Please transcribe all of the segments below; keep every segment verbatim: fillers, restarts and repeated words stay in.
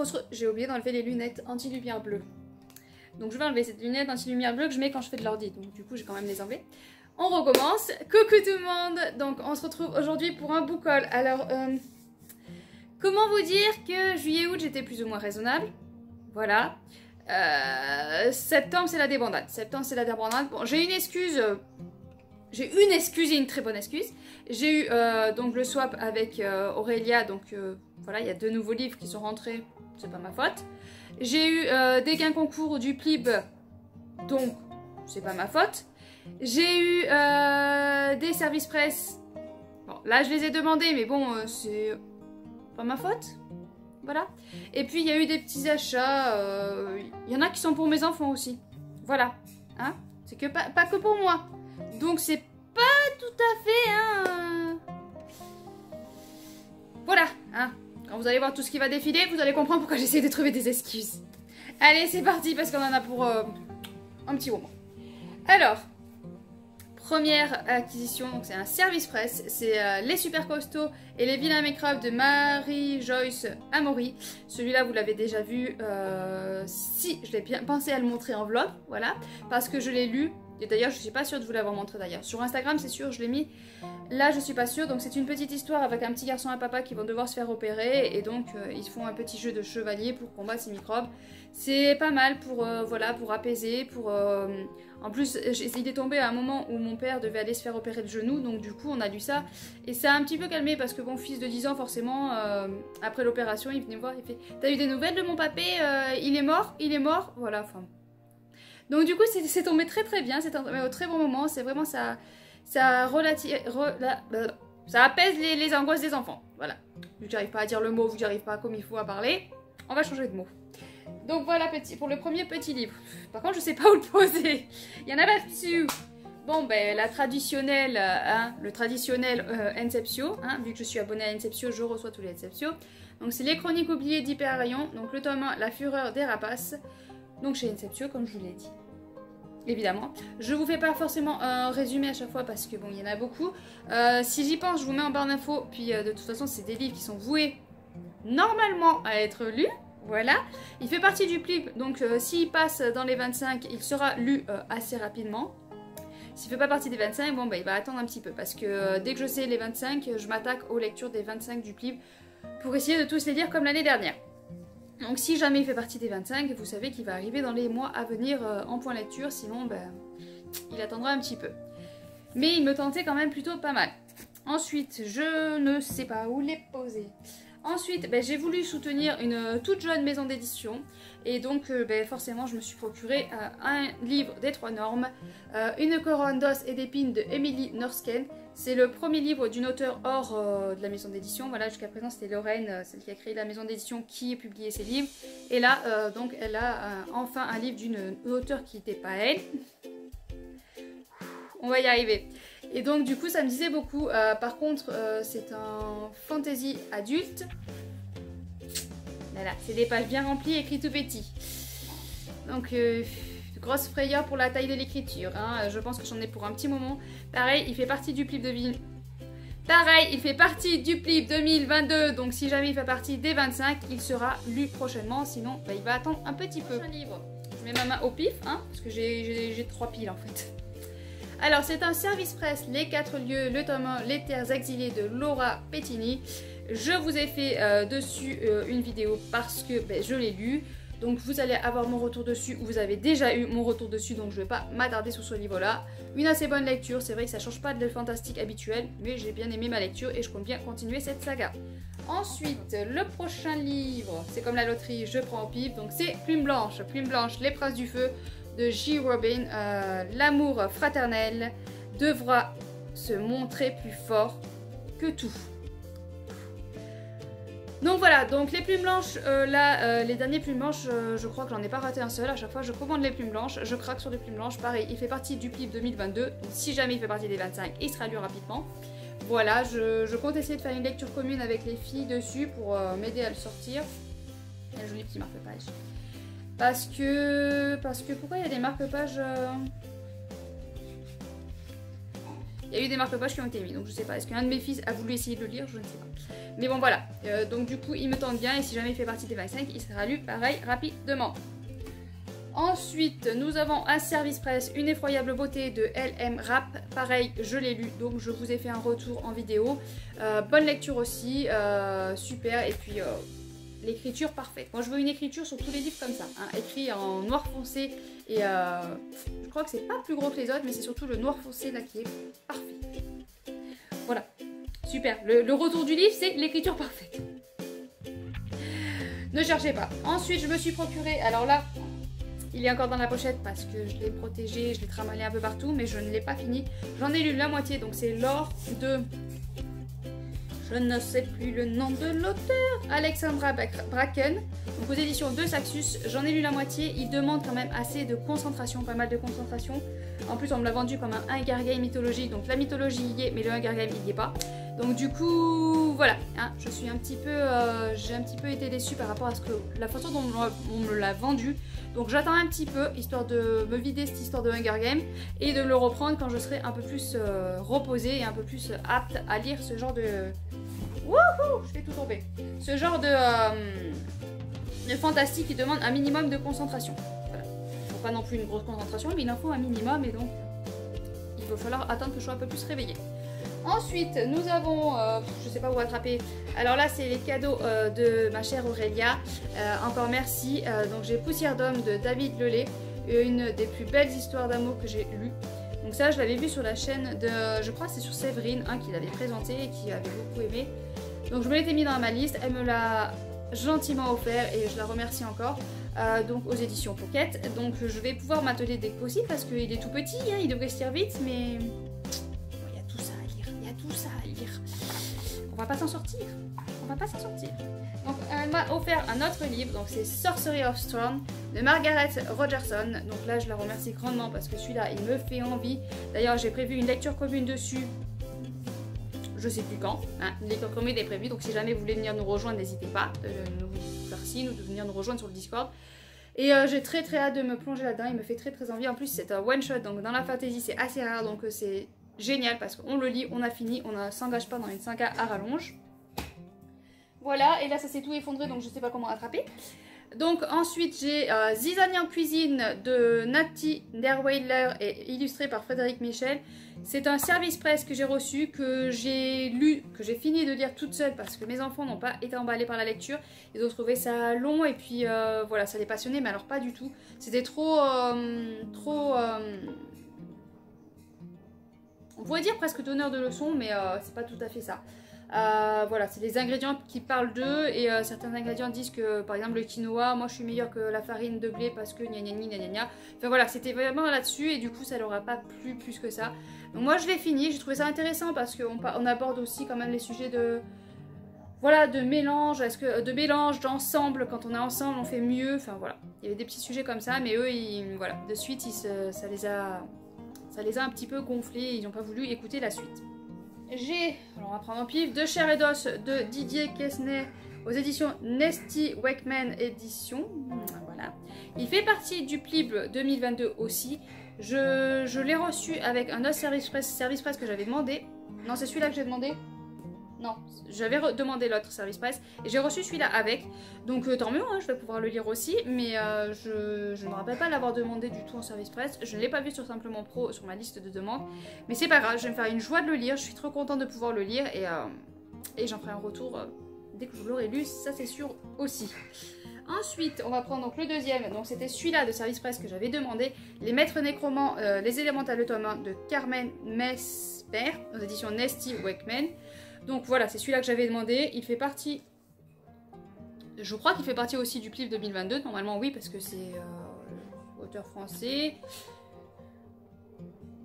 qu'on se... J'ai oublié d'enlever les lunettes anti-lumière bleue. Donc je vais enlever cette lunette anti-lumière bleue que je mets quand je fais de l'ordi. Donc du coup, j'ai quand même les enlevées. On recommence. Coucou tout le monde. Donc on se retrouve aujourd'hui pour un book haul. Alors, euh, comment vous dire que juillet-août, j'étais plus ou moins raisonnable. Voilà. Euh, septembre, c'est la débandade. Septembre, c'est la débandade. Bon, j'ai une excuse... Euh, J'ai une excuse et une très bonne excuse. J'ai eu euh, donc le swap avec euh, Aurélia, donc euh, voilà, il y a deux nouveaux livres qui sont rentrés, c'est pas ma faute. J'ai eu euh, des gains concours du P L I P, donc c'est pas ma faute. J'ai eu euh, des services presse, bon là je les ai demandés, mais bon euh, c'est pas ma faute, voilà. Et puis il y a eu des petits achats, il euh, y en a qui sont pour mes enfants aussi, voilà, hein, c'est que pas, pas que pour moi. Donc c'est pas tout à fait, hein... Voilà, hein. Quand vous allez voir tout ce qui va défiler, vous allez comprendre pourquoi j'essaie de trouver des excuses. Allez, c'est parti, parce qu'on en a pour euh, un petit moment. Alors, première acquisition, c'est un service presse. C'est euh, Les Super Costauds et les Vilains Microbes de Marie-Joyce Amaury. Celui-là, vous l'avez déjà vu. Euh, si, je l'ai bien pensé à le montrer en vlog, voilà. Parce que je l'ai lu. Et d'ailleurs, je ne suis pas sûre de vous l'avoir montré d'ailleurs. Sur Instagram, c'est sûr, je l'ai mis. Là, je ne suis pas sûre. Donc, c'est une petite histoire avec un petit garçon et un papa qui vont devoir se faire opérer. Et donc, euh, ils font un petit jeu de chevalier pour combattre ces microbes. C'est pas mal pour, euh, voilà, pour apaiser. Pour, euh... En plus, il est tombé à un moment où mon père devait aller se faire opérer le genou. Donc, du coup, on a lu ça. Et ça a un petit peu calmé parce que mon fils de dix ans, forcément, euh, après l'opération, il venait me voir. Il fait « T'as eu des nouvelles de mon papé euh, Il est mort Il est mort ?» Voilà, enfin... Donc du coup, c'est tombé très très bien, c'est tombé au très bon moment, c'est vraiment ça, ça, relati, rela, ça apaise les, les angoisses des enfants, voilà. Vu que j'arrive pas à dire le mot, vu que j'arrive pas comme il faut à parler, on va changer de mot. Donc voilà petit, pour le premier petit livre. Par contre, je sais pas où le poser, il y en a là-dessus. Bon ben, la traditionnelle, hein, le traditionnel euh, Inceptio, hein, vu que je suis abonnée à Inceptio, je reçois tous les Inceptio. Donc c'est Les Chroniques oubliées d'Hyperion, donc le tome un, La fureur des rapaces, donc chez Inceptio comme je vous l'ai dit. Évidemment. Je vous fais pas forcément un résumé à chaque fois parce que bon, il y en a beaucoup. Euh, si j'y pense, je vous mets en barre d'infos. Puis euh, de toute façon, c'est des livres qui sont voués normalement à être lus. Voilà. Il fait partie du P L I P. Donc euh, s'il passe dans les vingt-cinq, il sera lu euh, assez rapidement. S'il fait pas partie des vingt-cinq, bon, bah, il va attendre un petit peu. Parce que euh, dès que je sais les vingt-cinq, je m'attaque aux lectures des vingt-cinq du P L I P pour essayer de tous les lire comme l'année dernière. Donc si jamais il fait partie des vingt-cinq, vous savez qu'il va arriver dans les mois à venir euh, en point lecture, sinon ben, il attendra un petit peu. Mais il me tentait quand même plutôt pas mal. Ensuite, je ne sais pas où les poser. Ensuite, ben, j'ai voulu soutenir une toute jeune maison d'édition. Et donc euh, ben, forcément, je me suis procuré euh, un livre des trois normes, euh, Une couronne d'os et d'épines de Emily Norsken. C'est le premier livre d'une auteure hors euh, de la maison d'édition. Voilà, jusqu'à présent, c'était Lorraine, euh, celle qui a créé la maison d'édition, qui publiait ses livres. Et là, euh, donc, elle a euh, enfin un livre d'une auteure qui n'était pas elle. On va y arriver. Et donc, du coup, ça me disait beaucoup. Euh, par contre, euh, c'est un fantasy adulte. Voilà, c'est des pages bien remplies, écrites tout petit. Donc... Euh... Grosse frayeur pour la taille de l'écriture, hein. Je pense que j'en ai pour un petit moment. Pareil, il fait partie du P L I P de ville. Pareil, il fait partie du P L I P deux mille vingt-deux. Donc si jamais il fait partie des vingt-cinq, il sera lu prochainement. Sinon, bah, il va attendre un petit peu. Livre. Je mets ma main au pif, hein, parce que j'ai trois piles en fait. Alors c'est un service presse, Les quatre lieux, le tome un, Les terres exilées de Laura Pettini. Je vous ai fait euh, dessus euh, une vidéo parce que bah, je l'ai lu. Donc vous allez avoir mon retour dessus, ou vous avez déjà eu mon retour dessus, donc je ne vais pas m'attarder sur ce livre-là. Une assez bonne lecture, c'est vrai que ça ne change pas de fantastique habituel, mais j'ai bien aimé ma lecture et je compte bien continuer cette saga. Ensuite, le prochain livre, c'est comme la loterie, je prends au pif, donc c'est Plume Blanche, Plume Blanche, Les Princes du Feu, de G. Robin. Euh, L'amour fraternel devra se montrer plus fort que tout. Donc voilà, donc les plumes blanches, euh, là, euh, les derniers plumes blanches, euh, je crois que j'en ai pas raté un seul. À chaque fois, je commande les plumes blanches, je craque sur les plumes blanches. Pareil, il fait partie du P L I P deux mille vingt-deux. Donc si jamais il fait partie des vingt-cinq, il sera lu rapidement. Voilà, je, je compte essayer de faire une lecture commune avec les filles dessus pour euh, m'aider à le sortir. Il y a un joli petit marque-page. Parce que... Parce que pourquoi il y a des marque-pages euh... Il y a eu des marque-pages qui ont été mis, donc je sais pas. Est-ce qu'un de mes fils a voulu essayer de le lire? Je ne sais pas. Mais bon, voilà. Euh, donc du coup, il me tente bien, et si jamais il fait partie des vingt-cinq, il sera lu pareil rapidement. Ensuite, nous avons un service presse, Une effroyable beauté de L M Rap. Pareil, je l'ai lu, donc je vous ai fait un retour en vidéo. Euh, bonne lecture aussi, euh, super, et puis euh, l'écriture parfaite. Moi, je veux une écriture sur tous les livres comme ça, hein, écrit en noir foncé. Et euh, je crois que c'est pas plus gros que les autres, mais c'est surtout le noir foncé là qui est parfait. Voilà, super. Le, le retour du livre, c'est l'écriture parfaite. Ne cherchez pas. Ensuite, je me suis procuré, alors là... il est encore dans la pochette parce que je l'ai protégé, je l'ai tramallé un peu partout, mais je ne l'ai pas fini. J'en ai lu la moitié, donc c'est l'or de... je ne sais plus le nom de l'auteur. Alexandra Bracken, donc aux éditions de Saxus. J'en ai lu la moitié, il demande quand même assez de concentration, pas mal de concentration. En plus, on me l'a vendu comme un Hunger Games mythologie, donc la mythologie y est, mais le Hunger Games il n'y est pas. Donc du coup, voilà, hein, je suis un petit peu, euh, j'ai un petit peu été déçue par rapport à ce que la façon dont on me l'a vendu. Donc j'attends un petit peu, histoire de me vider cette histoire de Hunger Games et de le reprendre quand je serai un peu plus euh, reposée et un peu plus apte à lire ce genre de... Wouhou, je fais tout tomber. Ce genre de, euh, de fantastique qui demande un minimum de concentration. Voilà. Faut pas non plus une grosse concentration, mais il en faut un minimum et donc il va falloir attendre que je sois un peu plus réveillée. Ensuite, nous avons, euh, je sais pas où attraper, alors là c'est les cadeaux euh, de ma chère Aurélia, euh, encore merci, euh, donc j'ai Poussière d'homme de David Lelay, une des plus belles histoires d'amour que j'ai lues, donc ça je l'avais vu sur la chaîne de, je crois c'est sur Séverine, hein, qui l'avait présenté et qui avait beaucoup aimé, donc je me l'étais mis dans ma liste, elle me l'a gentiment offert et je la remercie encore. Euh, donc aux éditions Pocket, donc je vais pouvoir m'atteler dès que possible parce qu'il est tout petit, hein, il devrait se lire vite, mais... tout ça à lire. On va pas s'en sortir. On va pas s'en sortir. Donc elle m'a offert un autre livre, donc c'est Sorcery of Storm de Margaret Rogerson. Donc là je la remercie grandement parce que celui-là il me fait envie. D'ailleurs j'ai prévu une lecture commune dessus. Je sais plus quand. Hein. Une lecture commune est prévue, donc si jamais vous voulez venir nous rejoindre, n'hésitez pas de nous faire signe ou de venir nous rejoindre sur le Discord. Et euh, j'ai très très hâte de me plonger là-dedans. Il me fait très très envie. En plus c'est un one shot, donc dans la fantasy c'est assez rare, donc euh, c'est génial parce qu'on le lit, on a fini, on ne s'engage pas dans une saga à rallonge. Voilà, et là ça s'est tout effondré donc je sais pas comment attraper. Donc ensuite j'ai euh, Zizanie en cuisine de Nati Derweiler et illustré par Frédéric Michel. C'est un service presse que j'ai reçu, que j'ai lu, que j'ai fini de lire toute seule parce que mes enfants n'ont pas été emballés par la lecture. Ils ont trouvé ça long et puis euh, voilà, ça les passionnait, mais alors pas du tout. C'était trop... Euh, trop... Euh, on pourrait dire presque donneur de leçons, mais euh, c'est pas tout à fait ça. Euh, voilà, c'est des ingrédients qui parlent d'eux, et euh, certains ingrédients disent que, par exemple, le quinoa, moi je suis meilleure que la farine de blé parce que gna gna gna gna gna. Enfin voilà, c'était vraiment là-dessus, et du coup ça leur a pas plu plus que ça. Donc moi je l'ai fini, j'ai trouvé ça intéressant parce qu'on on aborde aussi quand même les sujets de... voilà, de mélange, est-ce que de mélange, d'ensemble, quand on est ensemble on fait mieux, enfin voilà. Il y avait des petits sujets comme ça, mais eux, ils, voilà, de suite ils se, ça les a... ça les a un petit peu gonflés, ils n'ont pas voulu écouter la suite. J'ai, alors on va prendre en pif, De chair et d'os de Didier Kesnay aux éditions Nesty Wakeman édition. Voilà. Il fait partie du P L I P deux mille vingt-deux aussi. Je, je l'ai reçu avec un autre service presse, service presse que j'avais demandé. Non, c'est celui-là que j'ai demandé. Non, j'avais demandé l'autre service presse et j'ai reçu celui-là avec. Donc euh, tant mieux, hein, je vais pouvoir le lire aussi. Mais euh, je ne me rappelle pas l'avoir demandé du tout en service presse. Je ne l'ai pas vu sur Simplement Pro, sur ma liste de demandes. Mais c'est pas grave, je vais me faire une joie de le lire. Je suis trop contente de pouvoir le lire et, euh, et j'en ferai un retour euh, dès que je l'aurai lu. Ça c'est sûr aussi. Ensuite, on va prendre donc le deuxième. Donc c'était celui-là de service presse que j'avais demandé. Les Maîtres Nécromans, euh, les Élémentales de tome un de Carmen Mesper aux éditions Nesty Wakeman. Donc voilà, c'est celui-là que j'avais demandé, il fait partie, je crois qu'il fait partie aussi du P L I P deux mille vingt-deux, normalement oui, parce que c'est euh, auteur français,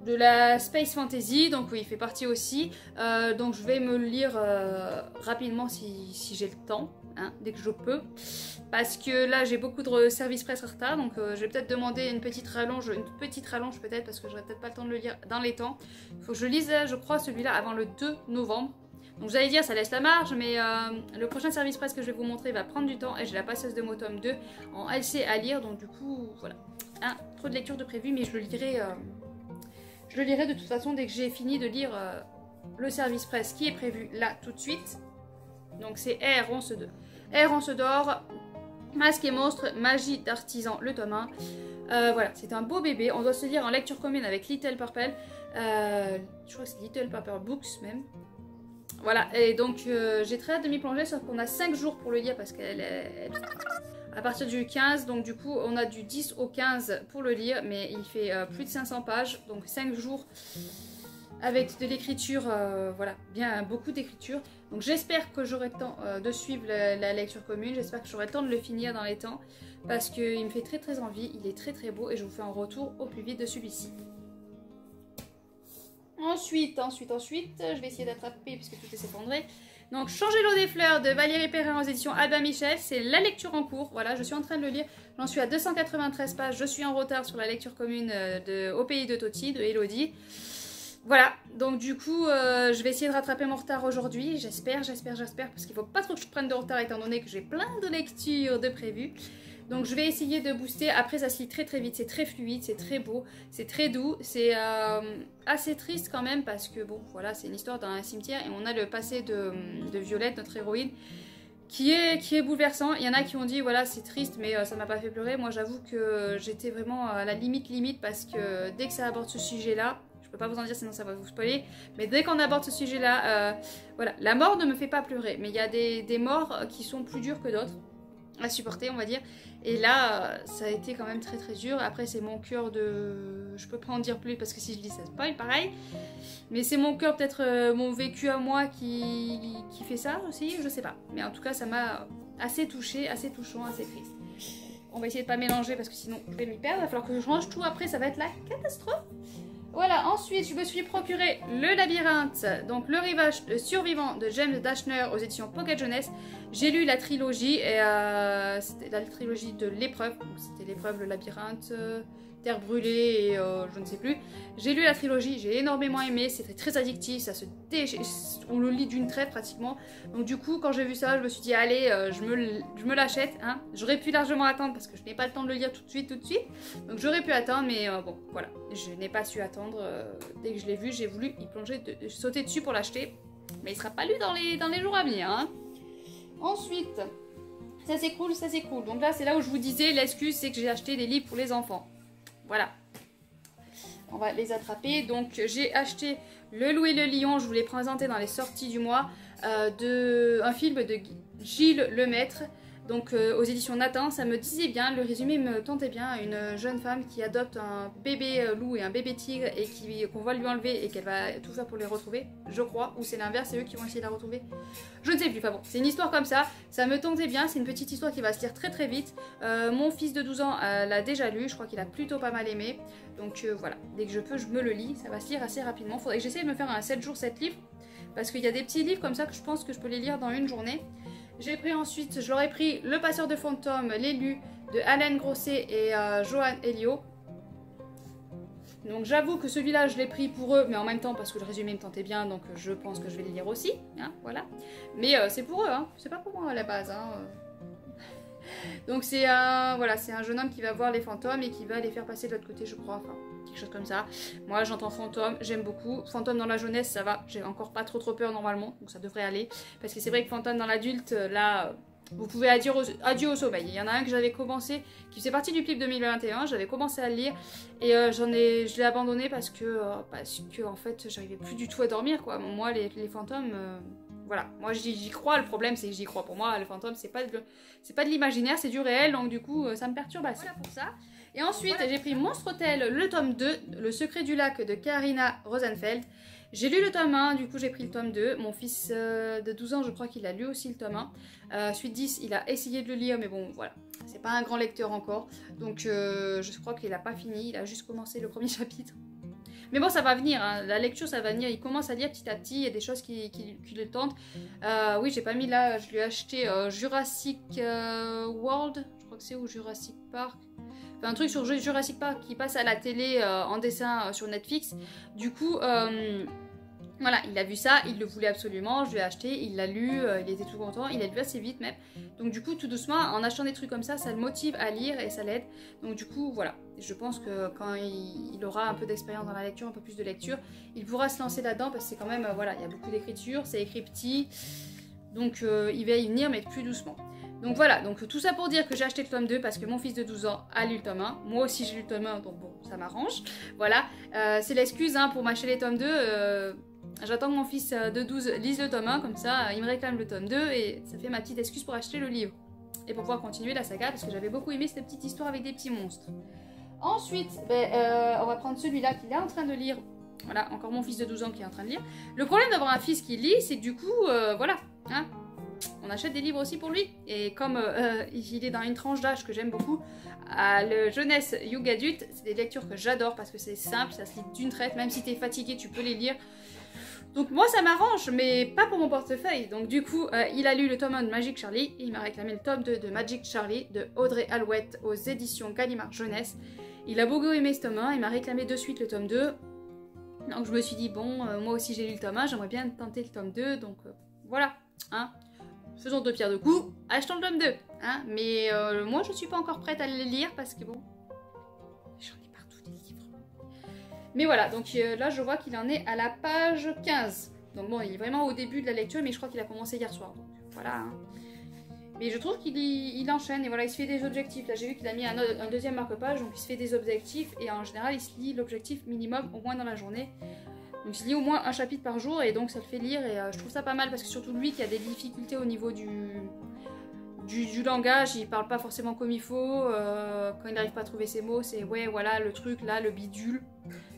de la Space Fantasy, donc oui, il fait partie aussi, euh, donc je vais me le lire euh, rapidement si, si j'ai le temps, hein, dès que je peux, parce que là j'ai beaucoup de services presse en retard, donc euh, je vais peut-être demander une petite rallonge, une petite rallonge peut-être, parce que j'aurai peut-être pas le temps de le lire dans les temps, il faut que je lise, je crois, celui-là avant le deux novembre. Donc j'allais dire ça laisse la marge, mais euh, le prochain service presse que je vais vous montrer va prendre du temps et j'ai la passeuse de Motom deux en L C à lire, donc du coup voilà, hein, trop de lecture de prévu, mais je le lirai, euh, Je le lirai de toute façon dès que j'ai fini de lire euh, le service presse qui est prévu là tout de suite. Donc c'est R, on se deux. R, on se dort, Masque et monstre, magie d'artisan, le tome un. Euh, voilà, c'est un beau bébé. On doit se lire en lecture commune avec Little Purple. Euh, je crois que c'est Little Purple Books même. Voilà, et donc euh, j'ai très hâte de m'y plonger, sauf qu'on a cinq jours pour le lire parce qu'elle est... à partir du quinze, donc du coup on a du dix au quinze pour le lire, mais il fait euh, plus de cinq cents pages, donc cinq jours avec de l'écriture, euh, voilà, bien beaucoup d'écriture. Donc j'espère que j'aurai le temps euh, de suivre la, la lecture commune, j'espère que j'aurai le temps de le finir dans les temps, parce qu'il me fait très très envie, il est très très beau et je vous fais un retour au plus vite de celui-ci. Ensuite, ensuite, ensuite, je vais essayer d'attraper puisque tout est s'effondré. Donc, Changer l'eau des fleurs de Valérie Perrin aux éditions Albin Michel, c'est la lecture en cours. Voilà, je suis en train de le lire. J'en suis à deux cent quatre-vingt-treize pages. Je suis en retard sur la lecture commune de Au pays de Toti de Elodie. Voilà, donc du coup, euh, je vais essayer de rattraper mon retard aujourd'hui. J'espère, j'espère, j'espère, parce qu'il ne faut pas trop que je prenne de retard étant donné que j'ai plein de lectures de prévues. Donc je vais essayer de booster, après ça se lit très très vite, c'est très fluide, c'est très beau, c'est très doux, c'est euh, assez triste quand même parce que bon voilà c'est une histoire d'un cimetière et on a le passé de, de Violette, notre héroïne, qui est, qui est bouleversant. Il y en a qui ont dit voilà c'est triste mais euh, ça m'a pas fait pleurer, moi j'avoue que j'étais vraiment à la limite limite parce que dès que ça aborde ce sujet là, je peux pas vous en dire sinon ça va vous spoiler, mais dès qu'on aborde ce sujet là, euh, voilà la mort ne me fait pas pleurer mais il y a des, des morts qui sont plus dures que d'autres à supporter on va dire, et là ça a été quand même très très dur. Après c'est mon cœur de... je peux pas en dire plus parce que si je dis ça spoil pareil, mais c'est mon cœur peut-être euh, mon vécu à moi qui... qui fait ça aussi, je sais pas, mais en tout cas ça m'a assez touchée, assez touchant, assez triste. On va essayer de pas mélanger parce que sinon je vais m'y perdre, il va falloir que je range tout après, ça va être la catastrophe. Voilà, ensuite je me suis procuré Le Labyrinthe, donc le rivage survivant de James Dashner aux éditions Pocket Jeunesse. J'ai lu la trilogie, et euh, c'était la trilogie de l'épreuve, donc c'était l'épreuve, le labyrinthe, euh, terre brûlée et euh, je ne sais plus. J'ai lu la trilogie, j'ai énormément aimé, c'était très addictif, ça se déch... on le lit d'une traite pratiquement. Donc du coup quand j'ai vu ça je me suis dit allez euh, je me, je me l'achète, hein. J'aurais pu largement attendre parce que je n'ai pas le temps de le lire tout de suite, tout de suite. Donc j'aurais pu attendre mais euh, bon voilà, je n'ai pas su attendre. Dès que je l'ai vu, j'ai voulu y plonger, de, sauter dessus pour l'acheter, mais il sera pas lu dans les, dans les jours à venir. Hein. Ensuite, ça s'écroule, ça s'écroule. Donc là, c'est là où je vous disais, l'excuse, c'est que j'ai acheté des livres pour les enfants. Voilà. On va les attraper. Donc j'ai acheté Le Loup et le Lion, je vous l'ai présenté dans les sorties du mois, euh, de, un film de Gilles Lemaitre. Donc euh, aux éditions Nathan, ça me disait bien, le résumé me tentait bien, une jeune femme qui adopte un bébé loup et un bébé tigre et qui qu'on va lui enlever et qu'elle va tout faire pour les retrouver, je crois, ou c'est l'inverse, c'est eux qui vont essayer de la retrouver, je ne sais plus, enfin bon, c'est une histoire comme ça, ça me tentait bien, c'est une petite histoire qui va se lire très très vite, euh, mon fils de douze ans euh, l'a déjà lu, je crois qu'il a plutôt pas mal aimé, donc euh, voilà, dès que je peux je me le lis, ça va se lire assez rapidement, faudrait que j'essaie de me faire un sept jours sept livres, parce qu'il y a des petits livres comme ça que je pense que je peux les lire dans une journée. J'ai pris ensuite, je leur ai pris Le Passeur de Fantômes, L'élu de Alan Grosset et euh, Johan Helio. Donc j'avoue que celui-là je l'ai pris pour eux, mais en même temps parce que le résumé me tentait bien, donc je pense que je vais les lire aussi, hein, voilà. Mais euh, c'est pour eux, hein, c'est pas pour moi à la base. Hein, euh. Donc c'est un, voilà, c'est un jeune homme qui va voir les fantômes et qui va les faire passer de l'autre côté, je crois, enfin quelque chose comme ça. Moi j'entends fantôme, j'aime beaucoup. Fantôme dans la jeunesse, ça va, j'ai encore pas trop trop peur normalement, donc ça devrait aller. Parce que c'est vrai que fantôme dans l'adulte, là, vous pouvez adieu au, adieu au sommeil. Il y en a un que j'avais commencé, qui faisait partie du P L I P deux mille vingt et un, j'avais commencé à le lire et euh, j'en ai, je l'ai abandonné parce que, euh, parce que en fait, j'arrivais plus du tout à dormir, quoi. Moi, les, les fantômes, euh, voilà. Moi, j'y crois, le problème, c'est que j'y crois. Pour moi, le fantôme, c'est pas de, c'est pas de l'imaginaire, c'est du réel, donc du coup, ça me perturbe assez. Voilà pour ça. Et ensuite, j'ai pris Monstre Hôtel, le tome deux, Le secret du lac de Karina Rosenfeld. J'ai lu le tome un, du coup j'ai pris le tome deux. Mon fils euh, de douze ans, je crois qu'il a lu aussi le tome un. Euh, suite dix, il a essayé de le lire, mais bon, voilà. C'est pas un grand lecteur encore. Donc euh, je crois qu'il n'a pas fini, il a juste commencé le premier chapitre. Mais bon, ça va venir, hein. La lecture, ça va venir. Il commence à lire petit à petit, il y a des choses qui, qui, qui le tentent. Euh, oui, j'ai pas mis là, je lui ai acheté euh, Jurassic euh, World, je crois que c'est, ou Jurassic Park. Enfin, un truc sur Jurassic Park qui passe à la télé euh, en dessin euh, sur Netflix. Du coup, euh, Voilà, il a vu ça, il le voulait absolument, je lui ai acheté, il l'a lu, euh, il était tout content, il a lu assez vite même. Donc du coup, tout doucement, en achetant des trucs comme ça, ça le motive à lire et ça l'aide. Donc du coup, voilà, je pense que quand il, il aura un peu d'expérience dans la lecture, un peu plus de lecture, il pourra se lancer là-dedans parce que c'est quand même, euh, voilà, il y a beaucoup d'écriture, c'est écrit petit, donc euh, il va y venir, mais plus doucement. Donc voilà, donc tout ça pour dire que j'ai acheté le tome deux parce que mon fils de douze ans a lu le tome un. Moi aussi j'ai lu le tome un, donc bon, ça m'arrange. Voilà, euh, c'est l'excuse hein, pour m'acheter les tomes deux. Euh, J'attends que mon fils de douze lise le tome un, comme ça il me réclame le tome deux et ça fait ma petite excuse pour acheter le livre. Et pour pouvoir continuer la saga parce que j'avais beaucoup aimé cette petite histoire avec des petits monstres. Ensuite, ben, euh, on va prendre celui-là qu'il est en train de lire. Voilà, encore mon fils de douze ans qui est en train de lire. Le problème d'avoir un fils qui lit, c'est que du coup, euh, voilà, hein, on achète des livres aussi pour lui. Et comme euh, il est dans une tranche d'âge que j'aime beaucoup, à la jeunesse young adulte, c'est des lectures que j'adore parce que c'est simple, ça se lit d'une traite, même si t'es fatigué, tu peux les lire. Donc moi ça m'arrange, mais pas pour mon portefeuille. Donc du coup, euh, il a lu le tome un de Magic Charlie, et il m'a réclamé le tome deux de Magic Charlie de Audrey Alouette aux éditions Gallimard Jeunesse. Il a beaucoup aimé ce tome un, il m'a réclamé de suite le tome deux. Donc je me suis dit, bon, euh, moi aussi j'ai lu le tome un, j'aimerais bien tenter le tome deux, donc euh, voilà, hein. Faisons deux pierres de coups, achetons le tome deux, hein. Mais euh, moi je suis pas encore prête à le lire parce que bon... Mais voilà, donc euh, là je vois qu'il en est à la page quinze. Donc bon, il est vraiment au début de la lecture, mais je crois qu'il a commencé hier soir. Donc voilà. Hein. Mais je trouve qu'il il enchaîne, et voilà, il se fait des objectifs. Là j'ai vu qu'il a mis un, un deuxième marque-page, donc il se fait des objectifs, et en général il se lit l'objectif minimum au moins dans la journée. Donc il se lit au moins un chapitre par jour, et donc ça le fait lire, et euh, je trouve ça pas mal, parce que surtout lui qui a des difficultés au niveau du... Du, du langage, il parle pas forcément comme il faut, euh, quand il n'arrive pas à trouver ses mots, c'est ouais voilà le truc là, le bidule.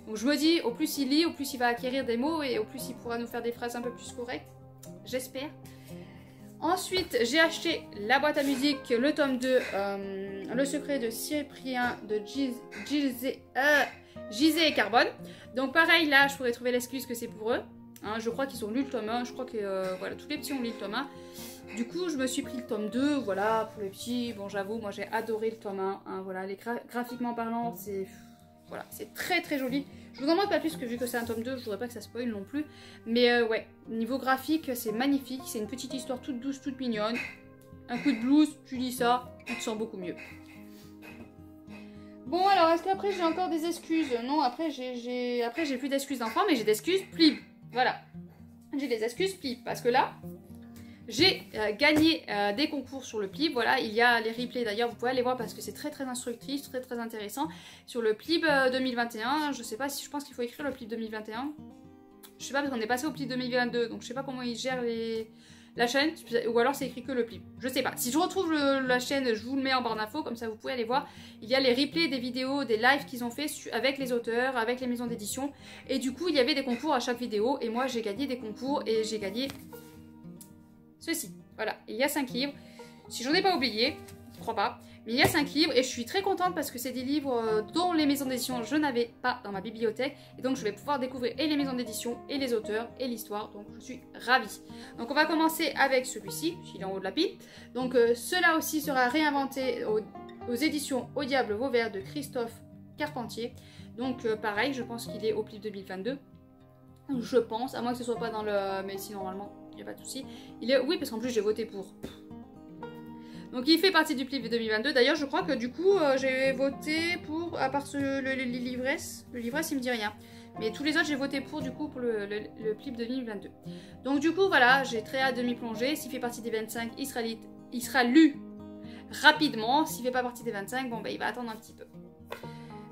Donc je me dis, au plus il lit, au plus il va acquérir des mots et au plus il pourra nous faire des phrases un peu plus correctes, j'espère. Ensuite j'ai acheté la boîte à musique, le tome deux, euh, Le secret de Cyprien de Gilles, Gilles, euh, Gizé et Carbone. Donc pareil là, je pourrais trouver l'excuse que c'est pour eux. Hein, je crois qu'ils ont lu le tome un, je crois que euh, voilà, tous les petits ont lu le tome un. Du coup, je me suis pris le tome deux, voilà, pour les petits. Bon, j'avoue, moi j'ai adoré le tome un, hein, voilà, les gra graphiquement parlant, c'est voilà, c'est très très joli. Je vous en montre pas plus, que vu que c'est un tome deux, je voudrais pas que ça spoil non plus. Mais euh, ouais, niveau graphique, c'est magnifique, c'est une petite histoire toute douce, toute mignonne. Un coup de blouse, tu lis ça, tu te sens beaucoup mieux. Bon, alors, est-ce qu'après j'ai encore des excuses? Non, après j'ai après j'ai plus d'excuses d'enfant, mais j'ai des excuses P L I P. Voilà, j'ai des excuses P L I P, parce que là... J'ai euh, gagné euh, des concours sur le P L I B, voilà, il y a les replays d'ailleurs, vous pouvez aller voir parce que c'est très très instructif, très très intéressant. Sur le P L I B euh, deux mille vingt et un, je sais pas si je pense qu'il faut écrire le P L I B deux mille vingt et un. Je sais pas parce qu'on est passé au P L I B deux mille vingt-deux, donc je sais pas comment ils gèrent les... la chaîne, ou alors c'est écrit que le P L I B, je sais pas. Si je retrouve le, la chaîne, je vous le mets en barre d'infos, comme ça vous pouvez aller voir. Il y a les replays des vidéos, des lives qu'ils ont fait avec les auteurs, avec les maisons d'édition. Et du coup, il y avait des concours à chaque vidéo, et moi j'ai gagné des concours, et j'ai gagné... ceci, voilà, il y a cinq livres, si j'en ai pas oublié, je crois pas, mais il y a cinq livres et je suis très contente parce que c'est des livres dont les maisons d'édition je n'avais pas dans ma bibliothèque et donc je vais pouvoir découvrir et les maisons d'édition et les auteurs et l'histoire, donc je suis ravie. Donc on va commencer avec celui-ci, il est en haut de la pile, donc euh, cela aussi sera réinventé aux, aux éditions Au Diable Vauvert de Christophe Carpentier, donc euh, pareil, je pense qu'il est au P L I B deux mille vingt-deux, je pense, à moins que ce soit pas dans le... mais si normalement... il n'y a pas de souci. Il est... Oui, parce qu'en plus, j'ai voté pour. Donc, il fait partie du P L I B deux mille vingt-deux. D'ailleurs, je crois que du coup, euh, j'ai voté pour, à part ce, le, le, le Livresse. Le Livresse, il me dit rien. Mais tous les autres, j'ai voté pour, du coup, pour le, le, le P L I B deux mille vingt-deux. Donc, du coup, voilà, j'ai très hâte de m'y plonger. S'il fait partie des vingt-cinq, il sera, lit... il sera lu rapidement. S'il ne fait pas partie des vingt-cinq, bon, ben, il va attendre un petit peu.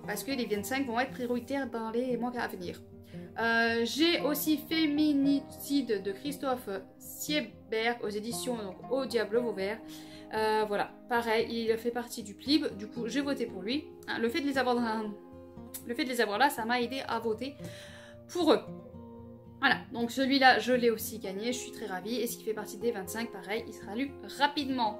Parce que les vingt-cinq vont être prioritaires dans les mois à venir. Euh, j'ai aussi Féminicide de Christophe Sieberg aux éditions donc, Au Diable Vauvert. Euh, voilà, pareil, il fait partie du P L I B, du coup j'ai voté pour lui. Hein, le, fait de les avoir dans... le fait de les avoir là, ça m'a aidé à voter pour eux. Voilà, donc celui-là, je l'ai aussi gagné, je suis très ravie. Et ce qui fait partie des vingt-cinq, pareil, il sera lu rapidement.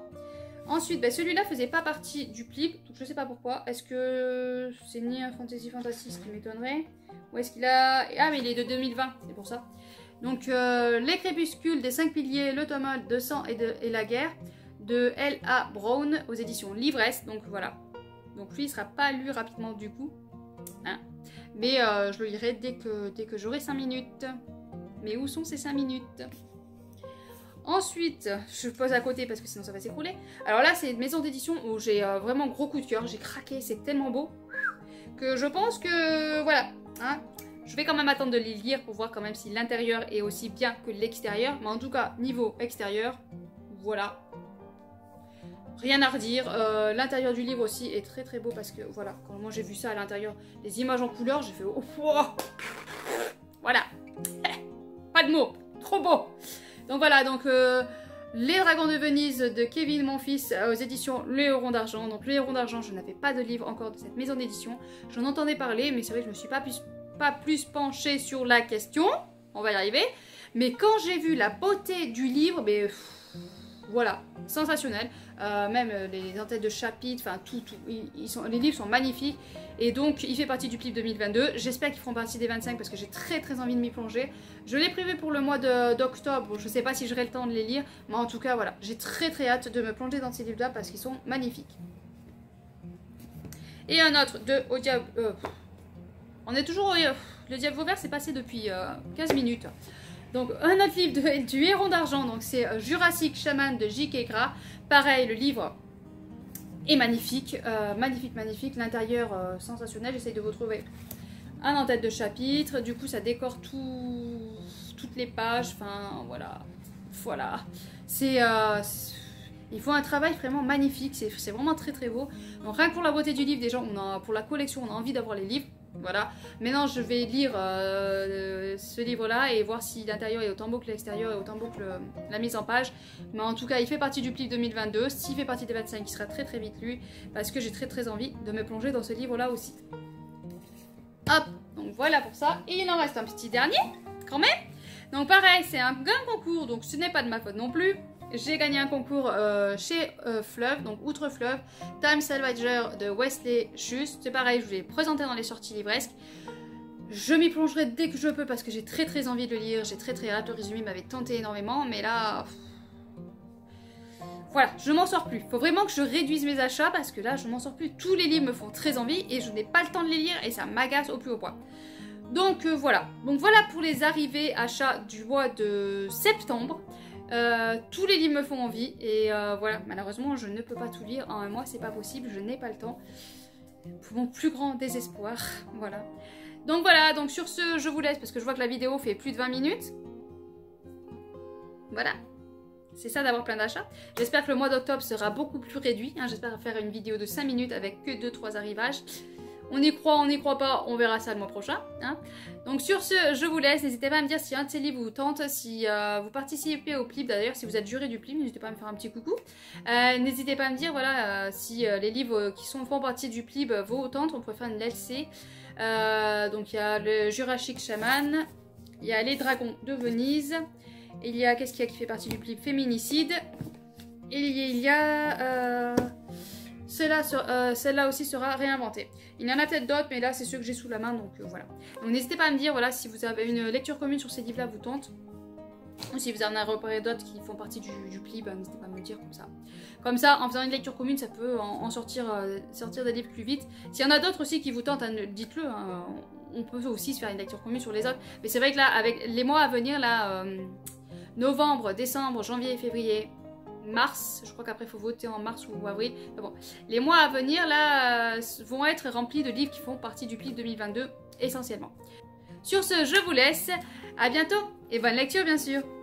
Ensuite, ben celui-là faisait pas partie du P L I B, donc je sais pas pourquoi. Est-ce que c'est ni un Fantasy Fantasy, ce qui m'étonnerait? Ou est-ce qu'il a... Ah, mais il est de deux mille vingt, c'est pour ça. Donc, euh, Les Crépuscules des cinq piliers, le tome un de Sang et, de... et la guerre, de L A Brown, aux éditions Livresse, donc voilà. Donc lui, il sera pas lu rapidement du coup. Hein. Mais euh, je le lirai dès que, dès que j'aurai cinq minutes. Mais où sont ces cinq minutes? Ensuite, je pose à côté parce que sinon ça va s'écrouler. Alors là, c'est une maison d'édition où j'ai euh, vraiment gros coup de cœur. J'ai craqué, c'est tellement beau que je pense que voilà. Hein, je vais quand même attendre de les lire pour voir quand même si l'intérieur est aussi bien que l'extérieur. Mais en tout cas, niveau extérieur, voilà. Rien à redire. Euh, l'intérieur du livre aussi est très très beau parce que voilà, quand moi j'ai vu ça à l'intérieur, les images en couleur, j'ai fait oh, wow. Voilà. Pas de mots. Trop beau. Donc voilà, donc euh, Les Dragons de Venise de Kevin, mon fils, euh, aux éditions Léoron d'Argent. Donc Léoron d'Argent, je n'avais pas de livre encore de cette maison d'édition. J'en entendais parler, mais c'est vrai que je ne me suis pas plus, pas plus penchée sur la question. On va y arriver. Mais quand j'ai vu la beauté du livre, mais, pff, voilà, sensationnel. Euh, même les entêtes de chapitres, enfin tout, tout ils, ils sont, les livres sont magnifiques. Et donc, il fait partie du PLIP deux mille vingt-deux. J'espère qu'ils feront partie des vingt-cinq parce que j'ai très très envie de m'y plonger. Je l'ai prévu pour le mois d'octobre. Bon, je sais pas si j'aurai le temps de les lire. Mais en tout cas, voilà. J'ai très très hâte de me plonger dans ces livres-là parce qu'ils sont magnifiques. Et un autre de Au Diable... Euh, on est toujours... Euh, le Diable Vauvert s'est passé depuis euh, quinze minutes. Donc, un autre livre de, du Héron d'Argent. Donc, c'est euh, Jurassic Shaman de J K Gras. Pareil, le livre... Et magnifique, euh, magnifique, magnifique. L'intérieur euh, sensationnel. J'essaye de vous trouver un en tête de chapitre. Du coup, ça décore tout, toutes les pages. Enfin, voilà. Voilà. C'est. Euh, il faut un travail vraiment magnifique. C'est vraiment très, très beau. Donc, rien que pour la beauté du livre, déjà, on a, pour la collection, on a envie d'avoir les livres. Voilà. Maintenant, je vais lire euh, ce livre-là et voir si l'intérieur est autant beau que l'extérieur et autant beau que le, la mise en page. Mais en tout cas, il fait partie du PLIP deux mille vingt-deux. S'il fait partie des vingt-cinq, il sera très très vite lu parce que j'ai très très envie de me plonger dans ce livre-là aussi. Hop, donc voilà pour ça. Et il en reste un petit dernier, quand même. Donc pareil, c'est un, un concours, donc ce n'est pas de ma faute non plus. J'ai gagné un concours euh, chez euh, Fleuve, donc Outre Fleuve, Time Salvager de Wesley Schuss. C'est pareil, je vous l'ai présenté dans les sorties livresques. Je m'y plongerai dès que je peux parce que j'ai très très envie de le lire, j'ai très très hâte. Le résumé m'avait tenté énormément, mais là... Voilà, je m'en sors plus. Faut vraiment que je réduise mes achats parce que là, je m'en sors plus. Tous les livres me font très envie et je n'ai pas le temps de les lire et ça m'agace au plus haut point. Donc euh, voilà. Donc voilà pour les arrivées achats du mois de septembre. Euh, tous les livres me font envie et euh, voilà, malheureusement je ne peux pas tout lire en un mois, c'est pas possible, je n'ai pas le temps pour mon plus grand désespoir. Voilà, donc voilà, donc sur ce je vous laisse parce que je vois que la vidéo fait plus de vingt minutes. Voilà, c'est ça d'avoir plein d'achats. J'espère que le mois d'octobre sera beaucoup plus réduit, hein. J'espère faire une vidéo de cinq minutes avec que deux trois arrivages. On y croit, on n'y croit pas, on verra ça le mois prochain. Hein. Donc sur ce, je vous laisse. N'hésitez pas à me dire si un de ces livres vous tente, si euh, vous participez au PLIP. D'ailleurs, si vous êtes juré du PLIP, n'hésitez pas à me faire un petit coucou. Euh, n'hésitez pas à me dire voilà, euh, si euh, les livres qui sont, font partie du PLIP euh, vous tentent. On pourrait faire une L C. Euh, donc il y a le Jurassic Shaman, il y a Les Dragons de Venise, il y a qu'est-ce qu'il y a qui fait partie du PLIP? Féminicide. Et il y a... Euh... Celle-là euh, celle aussi sera réinventée. Il y en a peut-être d'autres, mais là, c'est ceux que j'ai sous la main, donc euh, voilà. Donc n'hésitez pas à me dire voilà, si vous avez une lecture commune sur ces livres-là, vous tente. Ou si vous en avez repéré d'autres qui font partie du, du PLIP, bah, n'hésitez pas à me le dire comme ça. Comme ça, en faisant une lecture commune, ça peut en, en sortir, euh, sortir des livres plus vite. S'il y en a d'autres aussi qui vous tentent, hein, dites-le. Hein, on peut aussi se faire une lecture commune sur les autres. Mais c'est vrai que là, avec les mois à venir, là, euh, novembre, décembre, janvier et février... mars, je crois qu'après il faut voter en mars ou avril, mais bon, les mois à venir là euh, vont être remplis de livres qui font partie du PLIP deux mille vingt-deux essentiellement. Sur ce, je vous laisse, à bientôt et bonne lecture bien sûr.